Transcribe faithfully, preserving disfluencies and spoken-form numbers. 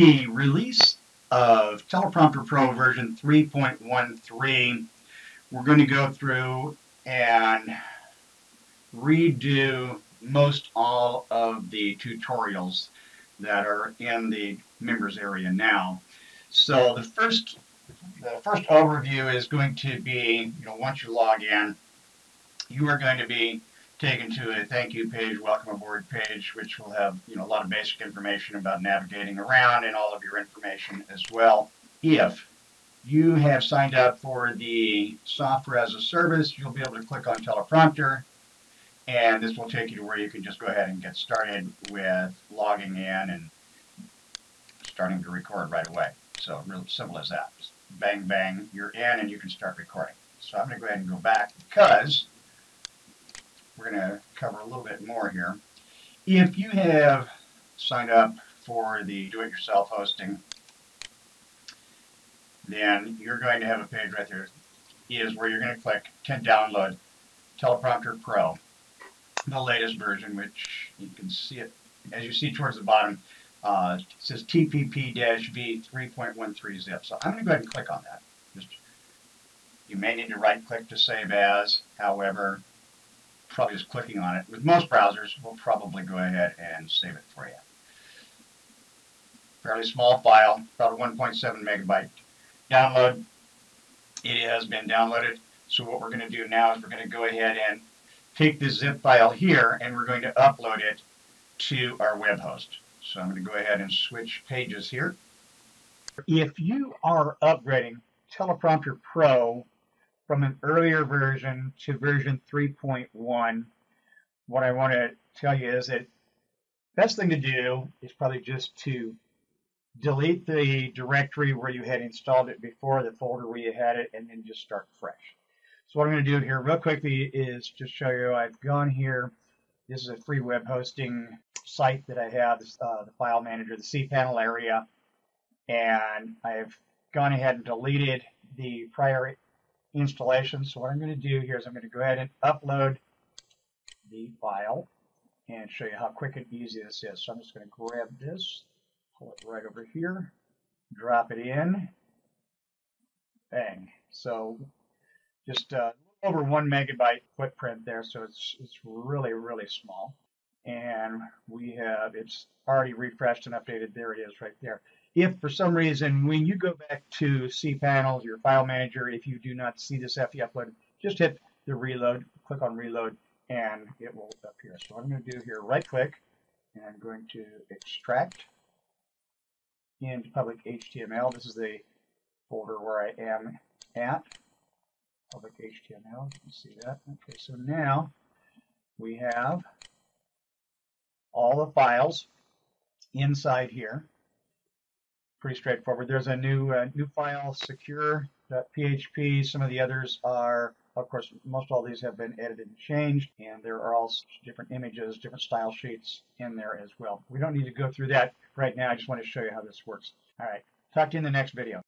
the release of Teleprompter Pro version three point one three, we're going to go through and redo most all of the tutorials that are in the members area now. So the first the first overview is going to be, you know, once you log in, you are going to be taken to a thank you page, welcome aboard page, which will have, you know, a lot of basic information about navigating around and all of your information as well. If you have signed up for the software as a service, you'll be able to click on Teleprompter, and this will take you to where you can just go ahead and get started with logging in and starting to record right away. So real simple as that. Just bang, bang, you're in and you can start recording. So I'm going to go ahead and go back because we're going to cover a little bit more here. If you have signed up for the do-it-yourself hosting, then you're going to have a page right there is where you're going to click to download Teleprompter Pro, the latest version, which you can see it, as you see towards the bottom, uh, it says T P P V three point one three zip. So I'm going to go ahead and click on that. Just, you may need to right-click to save as, however, probably just clicking on it. With most browsers, we'll probably go ahead and save it for you. Fairly small file, about one point seven megabyte download. It has been downloaded. So what we're going to do now is we're going to go ahead and take this zip file here and we're going to upload it to our web host. So I'm going to go ahead and switch pages here. If you are upgrading Teleprompter Pro from an earlier version to version three point one, what I want to tell you is that best thing to do is probably just to delete the directory where you had installed it before, the folder where you had it, and then just start fresh. So what I'm going to do here real quickly is just show you I've gone here. This is a free web hosting site that I have, uh, the file manager, the cPanel area, and I've gone ahead and deleted the prior installation. So what I'm going to do here is I'm going to go ahead and upload the file and show you how quick and easy this is. So I'm just going to grab this, pull it right over here, drop it in, bang. So just uh, over one megabyte footprint there, so it's it's really really small. And we have, it's already refreshed and updated. There it is right there. If for some reason when you go back to cPanel, your file manager, if you do not see this after you upload, just hit the reload, click on reload, and it will appear. So what I'm going to do here, right click, and I'm going to extract into public H T M L. This is the folder where I am at, public H T M L. You can see that. Okay, so now we have all the files inside here. Pretty straightforward. There's a new uh, new file, secure dot P H P. Some of the others are, of course, most all these have been edited and changed, and there are all different images, different style sheets in there as well. We don't need to go through that right now. I just want to show you how this works. All right, talk to you in the next video.